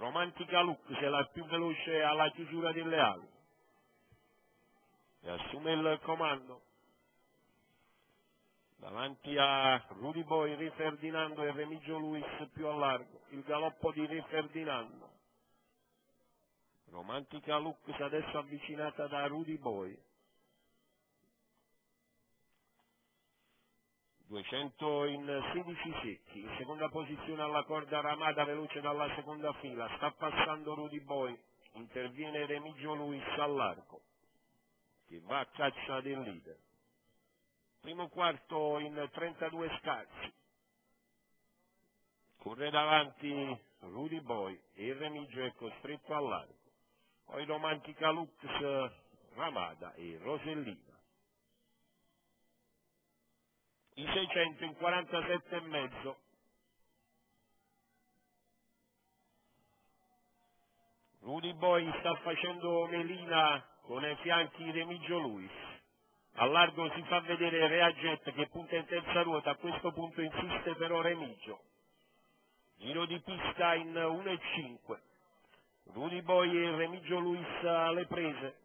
Romantica Lux è la più veloce alla chiusura delle ali e assume il comando davanti a Rudy Boy, Re Ferdinando e Remigio Luis più a largo. Il galoppo di Re Ferdinando. Romantica Lux adesso avvicinata da Rudy Boy. 200 in 16 secchi, in seconda posizione alla corda Ramada, veloce dalla seconda fila, sta passando Rudy Boy, interviene Remigio Luis all'arco, che va a caccia del leader. Primo quarto in 32 scarsi, corre davanti Rudy Boy e il Remigio è costretto all'arco, poi Romantica Lux, Ramada e Rosellina. I 600 in 47,5. Rudy Boy sta facendo melina con i fianchi Remigio Luis. A largo si fa vedere Reaget che punta in terza ruota. A questo punto insiste però Remigio. Giro di pista in 1,5. Rudy Boy e Remigio Luis alle prese.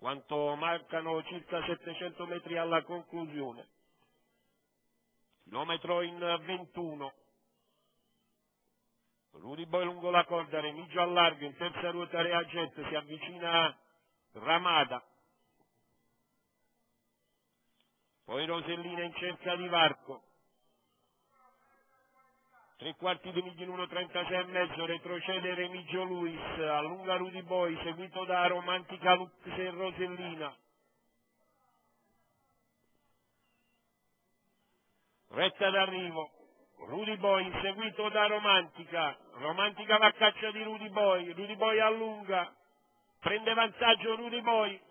Quanto mancano circa 700 metri alla conclusione, chilometro in 21, Rudy Boy lungo la corda, Remigio al largo, in terza ruota Reaget, si avvicina Ramada, poi Rosellina in cerca di varco, tre quarti di miglio in 1,36,5, retrocede Remigio Luis, allunga Rudy Boy, seguito da Romantica Lux e Rosellina. Retta d'arrivo, Rudy Boy seguito da Romantica, Romantica va a caccia di Rudy Boy, Rudy Boy allunga, prende vantaggio Rudy Boy.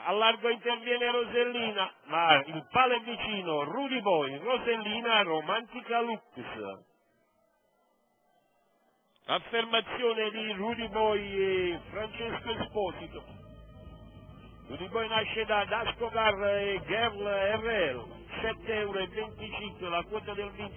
A largo interviene Rosellina, ma il palo è vicino, Rudy Boy, Rosellina, Romantica Lux. Affermazione di Rudy Boy e Francesco Esposito. Rudy Boy nasce da Dascogar e Gerl RL, 7,25 euro la quota del vincitore.